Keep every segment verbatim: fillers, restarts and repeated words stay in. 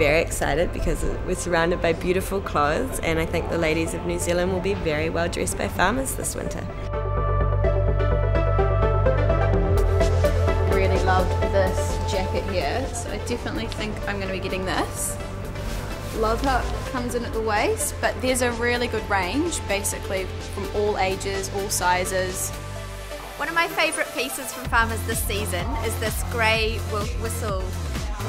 very excited because we're surrounded by beautiful clothes, and I think the ladies of New Zealand will be very well dressed by Farmers this winter. I really loved this jacket here, so I definitely think I'm going to be getting this. Love how it comes in at the waist, but there's a really good range, basically from all ages, all sizes. One of my favourite pieces from Farmers this season is this grey Whistle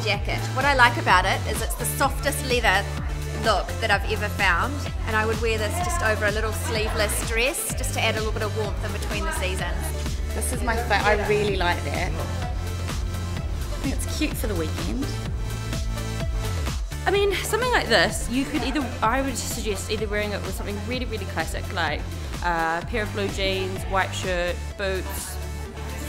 jacket. What I like about it is it's the softest leather look that I've ever found, and I would wear this just over a little sleeveless dress just to add a little bit of warmth in between the seasons. This is my favourite. I really like that. I think it's cute for the weekend. I mean, something like this, you could either, I would suggest either wearing it with something really, really classic, like Uh, a pair of blue jeans, white shirt, boots,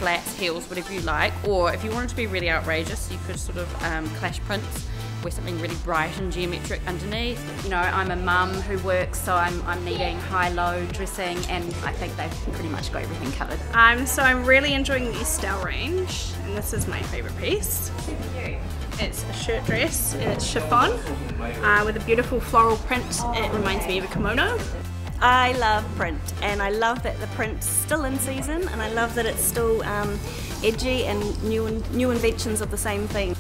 flats, heels, whatever you like. Or if you wanted to be really outrageous, you could sort of um, clash prints, wear something really bright and geometric underneath. You know, I'm a mum who works, so I'm, I'm needing high-low dressing, and I think they've pretty much got everything covered. Um, so I'm really enjoying the Estelle range, and this is my favourite piece. It's a shirt dress, and it's chiffon, uh, with a beautiful floral print. It reminds me of a kimono. I love print, and I love that the print's still in season, and I love that it's still um, edgy and new, new inventions of the same thing.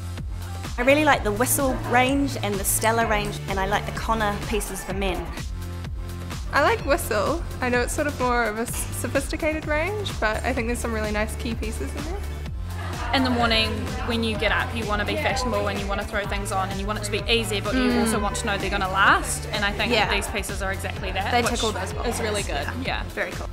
I really like the Whistle range and the Stella range, and I like the Connor pieces for men. I like Whistle. I know it's sort of more of a sophisticated range, but I think there's some really nice key pieces in there. In the morning, when you get up, you want to be fashionable and you want to throw things on and you want it to be easy, but mm. you also want to know they're going to last. And I think yeah. these pieces are exactly that. They tickle those boxes. It's really good. Yeah, yeah. Very cool.